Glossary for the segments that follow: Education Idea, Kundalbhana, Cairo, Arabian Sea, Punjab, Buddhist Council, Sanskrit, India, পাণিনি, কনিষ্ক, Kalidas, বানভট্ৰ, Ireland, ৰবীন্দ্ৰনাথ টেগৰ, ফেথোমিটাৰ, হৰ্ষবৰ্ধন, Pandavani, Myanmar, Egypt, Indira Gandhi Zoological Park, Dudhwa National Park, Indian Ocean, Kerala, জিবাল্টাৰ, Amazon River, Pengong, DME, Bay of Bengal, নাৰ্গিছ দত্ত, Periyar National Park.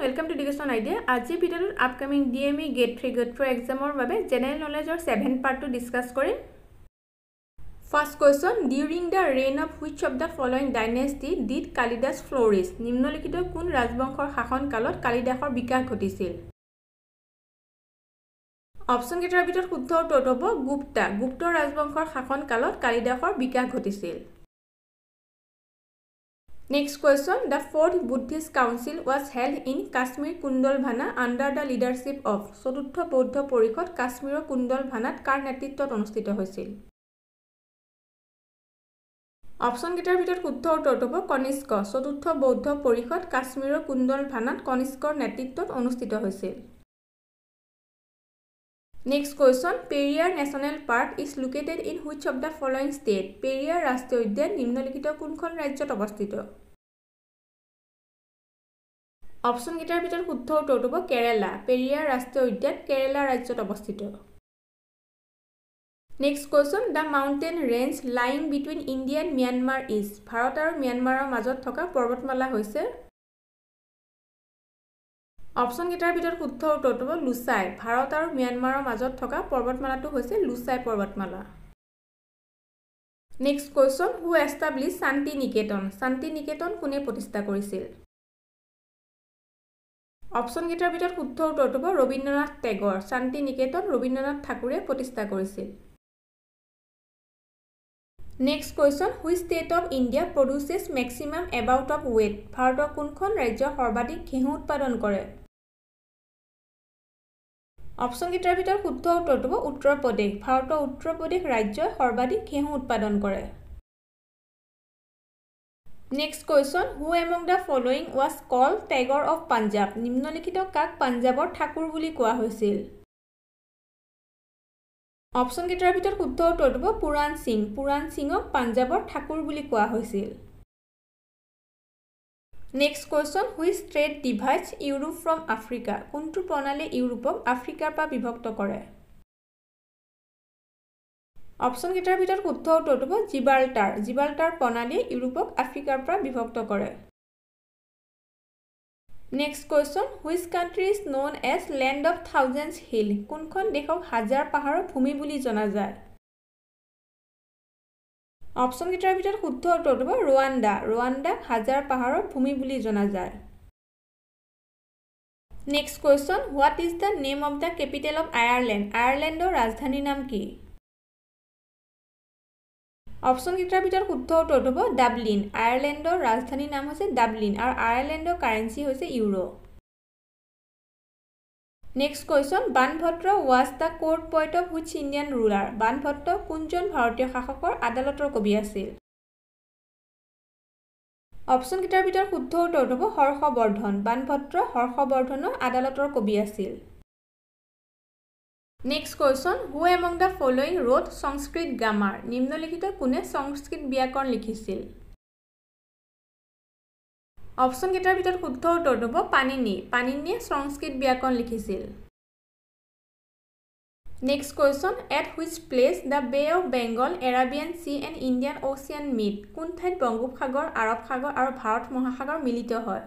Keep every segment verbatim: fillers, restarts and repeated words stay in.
everyone, welcome to Education Idea. Today we will upcoming D M E Gate three Gate four exam or general knowledge or seven part to discuss करें. First question, during the reign of which of the following dynasty did Kalidas flourish? निम्नलिखित कोन राजवंशर शासन कालत कालिदासर विकास घटिছিল? Option কেইটাৰ ভিতৰত শুদ্ধ উত্তৰটো হ'ব গুপ্তা। গুপ্ত ৰাজবংশৰ শাসন কালত কালিদাসৰ বিকাশ ঘটিছিল। Next question, the fourth Buddhist council was held in Kashmir Kundalbhana under the leadership of চতুৰ্থ বৌদ্ধ পৰিষদ কাশ্মীৰৰ কুণ্ডলভানাত কাৰ নেতৃত্বত অনুষ্ঠিত হৈছিল? Option কেইটাৰ ভিতৰত শুদ্ধ উত্তৰটো হ'ব কনিষ্ক। চতুৰ্থ বৌদ্ধ পৰিষদ কাশ্মীৰৰ কুণ্ডলভানাত কনিষ্কৰ নেতৃত্বত অনুষ্ঠিত হৈছিল। Next question, Periyar National Park is located in which of the following state? Periyar Rashtriya Udyan nimnolikito kunkhon rajyot obosthito? Option kitar bitor shuddho uttor hobo Kerala. Periyar Rashtriya Udyan Kerala rajyot obosthito. Next question, the mountain range lying between India and Myanmar is Bharat aru Myanmarer majot thoka porbatmala hoise? Option কেইটাৰ ভিতৰত শুদ্ধ উত্তৰটো হ'ল লুছাই। ভাৰত আৰু মিয়ানমাৰৰ মাজত থকা পৰ্বতমালাটো হৈছে লুছাই পৰ্বতমালা। নেক্সট কোৱেশ্চন, হু এস্টাব্লিশ শান্তি নিকেতন? শান্তি নিকেতন কোনে প্ৰতিষ্ঠা কৰিছিল? অপচন কেইটাৰ ভিতৰত শুদ্ধ উত্তৰটো হ'ল ৰবীন্দ্ৰনাথ টেগৰ। শান্তি নিকেতন ৰবীন্দ্ৰনাথ ঠাকুৰে প্ৰতিষ্ঠা কৰিছিল। Next question, which state of India produces maximum amount of wheat? Bharator kunkhon rajya sarvadik gehu utpadon kore? Option kitar bitor shuddho uttor hobo Uttar Pradesh. Bharator Uttar Pradesh rajya sarvadik gehu utpadon kore. Next question, who among the following was called Tiger of Punjab? Nimnolikito kak Punjabor thakur buli koa hoisil? Option কেইটাৰ ভিতৰত শুদ্ধ উত্তৰ হ'ব পুৰাণ সিং। পুৰাণ sync পাঞ্জাৱৰ ঠাকুৰ বুলি কোৱা হৈছিল। Next question, which strait divides Europe from Africa? কোনটো প্ৰণালী ইউৰোপক আফ্ৰিকাৰ পৰা বিভক্ত কৰে? অপচন কেইটাৰ ভিতৰত শুদ্ধ উত্তৰ হ'ব জিবাল্টাৰ। জিবাল্টাৰ প্ৰণালীয়ে ইউৰোপক আফ্ৰিকাৰ পৰা বিভক্ত কৰে। Next question, which country is known as land of thousands hill? কোনখন দেখক হাজাৰ পাহাৰৰ ভূমি বুলি জনা যায়? অপচন কেইটাৰ ভিতৰত শুদ্ধ উত্তৰটো হ'ব ৰুৱাণ্ডা। ৰুৱাণ্ডা হাজাৰ পাহাৰৰ ভূমি বুলি জনা যায়। Next question, what is the name of the capital of Ireland? আয়াৰলেণ্ডৰ ৰাজধানীৰ নাম কি? অপচন কেইটাৰ ভিতৰত শুদ্ধ উত্তৰটো হ'ব ডাবলিন। আয়াৰলেণ্ডৰ ৰাজধানীৰ নাম হৈছে ডাবলিন আৰু আয়াৰলেণ্ডৰ কাৰেন্সি হৈছে euro. Next question, বানভট্ৰ was the court point of which Indian ruler? বানভট্ৰ কোনজন ভাৰতীয় শাসকৰ আদালতৰ কবি আছিল? অপচন কেইটাৰ ভিতৰত শুদ্ধ উত্তৰটো হ'ব হৰ্ষবৰ্ধন। বানভট্ৰ হৰ্ষবৰ্ধনৰ আদালতৰ কবি আছিল। Next question, who among the following wrote Sanskrit grammar? নিম্নলিখিত কোনে সংস্কৃত ব্যাকৰণ লিখিছিল? অপচন কেইটাৰ ভিতৰত শুদ্ধ উত্তৰটো হ'ব পাণিনি। পাণিনিয়ে সংস্কৃত ব্যাকৰণ লিখিছিল। Next question, at which place the Bay of Bengal, Arabian Sea and Indian Ocean meet? কোন ঠাইত বংগোপসাগৰ, আৰৱ সাগৰ আৰু ভাৰত মহাসাগৰ মিলিত হয়?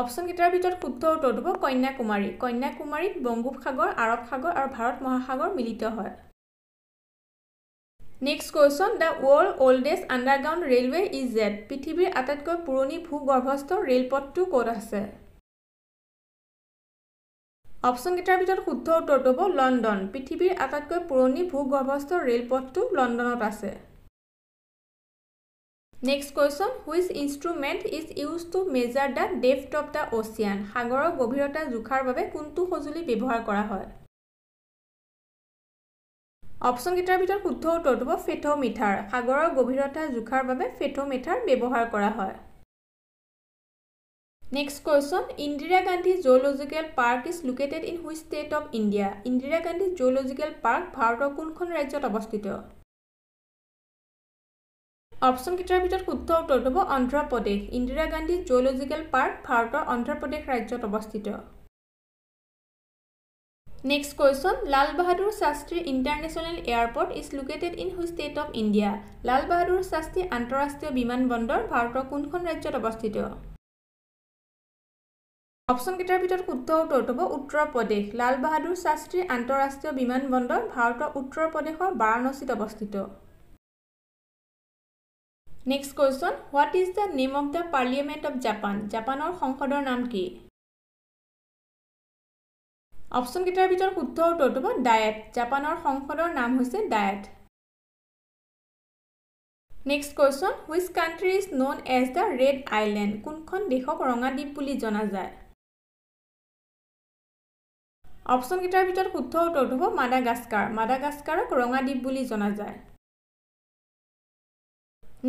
অপচন কেইটাৰ ভিতৰত শুদ্ধ উত্তৰটো হ'ব কন্যাকুমাৰী। কন্যাকুমাৰীত বংগোপসাগৰ, আৰৱ সাগৰ আৰু ভাৰত মহাসাগৰ মিলিত হয়। Next question, the world oldest underground railway is at? পৃথিৱীৰ আটাইতকৈ পুৰণি ভূগৰ্ভস্থ ৰেলপথটো ক'ত আছে? অপচন কেইটাৰ ভিতৰত শুদ্ধ উত্তৰটো হ'ব লণ্ডন। পৃথিৱীৰ আটাইতকৈ পুৰণি ভূগৰ্ভস্থ ৰেলপথটো লণ্ডনত আছে। Next question, which instrument is used to measure the depth of the ocean? সাগৰৰ গভীৰতা জোখাৰ বাবে কোনটো সঁজুলি ব্যৱহাৰ কৰা হয়? অপচন কেইটাৰ ভিতৰত শুদ্ধ উত্তৰটো হ'ব ফেথোমিটাৰ। সাগৰৰ গভীৰতা জোখাৰ বাবে ফেথোমিটাৰ ব্যৱহাৰ কৰা হয়। Next question, Indira Gandhi Zoological Park is located in which state of India? Indira Gandhi Zoological Park ভাৰতৰ কোনখন ৰাজ্যত অৱস্থিত? অপচন কেইটাৰ ভিতৰত শুদ্ধ উত্তৰটো হ'ব অন্ধ্ৰ প্ৰদেশ। ইন্দিৰা গান্ধী জুলজিকেল পাৰ্ক ভাৰতৰ অন্ধ্ৰ প্ৰদেশ ৰাজ্যত অৱস্থিত। Next question, Lal Bahadur Shastri international airport is located in which state of India? Lal Bahadur Shastri আন্তঃৰাষ্ট্ৰীয় বিমানবন্দৰ ভাৰতৰ কোনখন ৰাজ্যত অৱস্থিত? অপশন কেটাৰ ভিতৰত শুদ্ধ উত্তৰ হ'ব উত্তৰ প্ৰদেশ লাল বাহাদুৰ শাস্ত্ৰী আন্তৰাষ্ট্ৰীয় বিমানবন্দৰ ভাৰতৰ উত্তৰ প্ৰদেশৰ বাৰাণসীত অৱস্থিত next question what is the name of the parliament of Japan জাপানৰ সংসদৰ নাম কি অপশন কেটাৰ ভিতৰত শুদ্ধ উত্তৰ হ'ব ডায়েট জাপানৰ সংসদৰ নাম হৈছে diet next question which country is known as the red island কোনখন দেশক ৰঙা দ্বীপ বুলি জনা যায় অপশন কেটাৰ ভিতৰত শুদ্ধ উত্তৰটো হ'ব মাদাগাস্কাৰ মাদাগাস্কাৰক ৰঙা দ্বীপ বুলি জনা যায়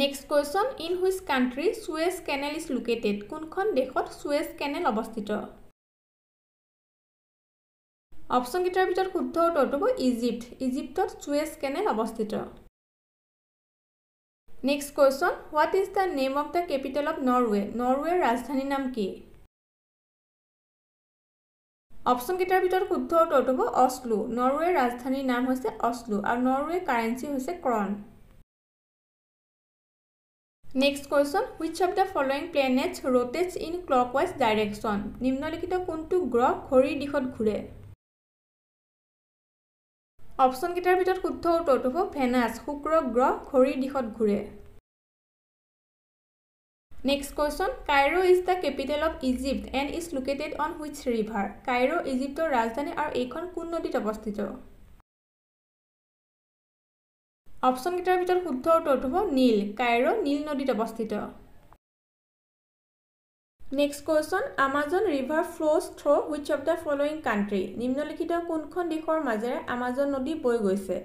next question in which country সুৱেজ কেনেল ইজ লোকেটেড কোনখন দেশত সুৱেজ কেনেল অৱস্থিত অপশন কেটাৰ ভিতৰত শুদ্ধ উত্তৰটো হ'ব ইজিপ্ত ইজিপ্তত সুৱেজ কেনেল অৱস্থিত next question what is the name of the capital of Norway নৰৱেৰ ৰাজধানীৰ নাম কি অপশন কেটাৰ ভিতৰত শুদ্ধ উত্তৰটো হ'ব অসলো নৰৱেৰ ৰাজধানীৰ নাম হৈছে অসলো আৰু নৰৱে কাৰেন্সি হৈছে krone next question which of the following planets rotates in clockwise direction নিম্নলিখিত কোনটো গ্ৰহ ঘড়ীৰ দিশত ঘূৰে অপশন কেটাৰ ভিতৰত শুদ্ধ উত্তৰটো হ'ব ভেনাছ শুক্ৰ গ্ৰহ ঘড়ীৰ দিশত ঘূৰে Next question Cairo is the capital of Egypt and is located on which river Cairo Egyptor রাজধানী আর এইখন কোন নদীত অবস্থিত অপশন কেটাৰ ভিতৰত শুদ্ধ উত্তৰটো হ'ব নীল কায়ৰো নীল নদীত অবস্থিত Next question Amazon river flows through which of the following country নিম্নলিখিত কোনখন দেশৰ মাজেৰে Amazon নদী বৈ গৈছে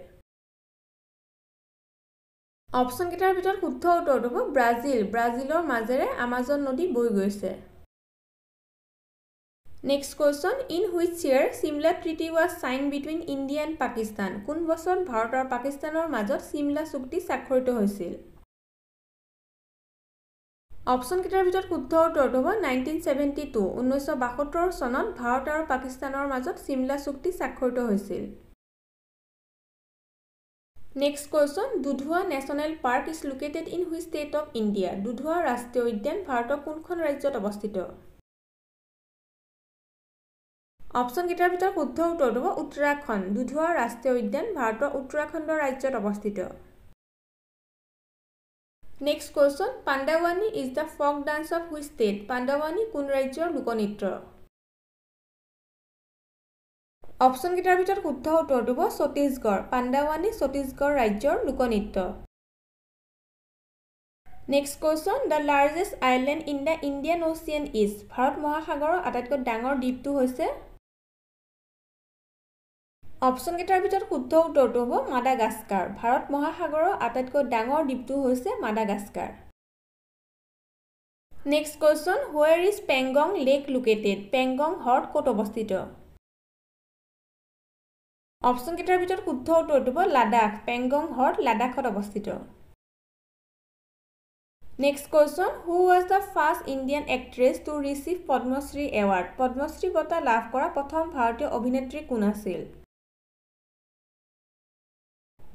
অপশন কেটাৰ ভিতৰত শুদ্ধ উত্তৰটো হ'ব ব্ৰাজিল ব্ৰাজিলৰ মাজেৰে আমাজন নদী বৈ গৈছে next question in which year Simla treaty was sign between India and Pakistan কোন বছৰ ভাৰত আৰু পাকিস্তানৰ মাজত সিমলা চুক্তি স্বাক্ষৰিত হৈছিল অপশন কেটাৰ ভিতৰত শুদ্ধ উত্তৰটো হ'ব নাইনটিন ছেভেণ্টি টু ঊনৈছশ বাসত্তৰ চনত ভাৰত আৰু পাকিস্তানৰ মাজত সিমলা চুক্তি স্বাক্ষৰিত হৈছিল Next question Dudhwa National Park is located in which state of India Dudhwa Rashtriya Udyan Bharator kunkhon rajyot obosthito Option ketar bhitor shuddho uttor hobo Uttarakhand Dudhwa Rashtriya Udyan Bharator Uttarakhand rajyot obosthito Next question Pandavani is the folk dance of which state Pandavani kun rajyor lokonitro option কেটাৰ ভিতৰত শুদ্ধ উত্তৰটো হ'ব ছত্তীশগড় পাণ্ডাৱানী ছত্তীশগড় ৰাজ্যৰ লোকনৃত্য next question the largest island in the Indian ocean is Bharat মহাসাগৰৰ আটাইতকৈ ডাঙৰ দ্বীপটো হৈছে অপশন কেটাৰ ভিতৰত শুদ্ধ উত্তৰটো হ'ব মাদাগাস্কাৰ ভাৰত মহাসাগৰৰ আটাইতকৈ ডাঙৰ দ্বীপটো হৈছে Madagascar next question where is Pangong lake located Pangong হ্ৰদ ক'ত অৱস্থিত অপশন কেটাৰ ভিতৰত শুদ্ধ উত্তৰটো হ'ব লাডাখ পেংগং হ্ৰদ লাডাখত অৱস্থিত next question who was the first Indian actress to receive Padmashri award Padmashri বঁটা লাভ কৰা প্ৰথম ভাৰতীয় অভিনেত্ৰী কোন আছিল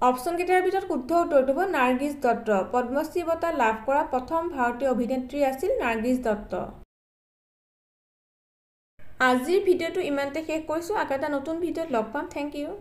অপশন কেটাৰ ভিতৰত শুদ্ধ উত্তৰটো হ'ব নাৰ্গিছ দত্ত পদ্মশ্ৰী বঁটা লাভ কৰা প্ৰথম ভাৰতীয় অভিনেত্ৰী আছিল নাৰ্গিছ দত্ত আজিৰ ভিডিঅটো ইমানতে শেষ কৰিছো আগৰ এটা নতুন ভিডিঅত লগ পাম থেংক ইউ